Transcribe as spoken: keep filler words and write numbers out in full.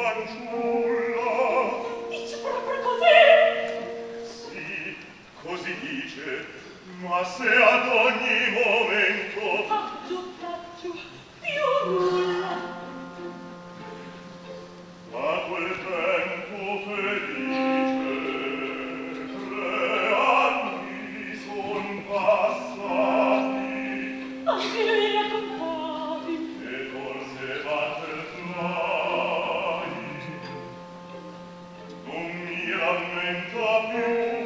fanciulla. Dici proprio così? Sì, così dice, ma se ad ogni momento... Faccio, faccio, più nulla. A quel tempo felice, tre anni son passati. Ma se non li raccontavi? E forse batterai. Non mi rammenta più.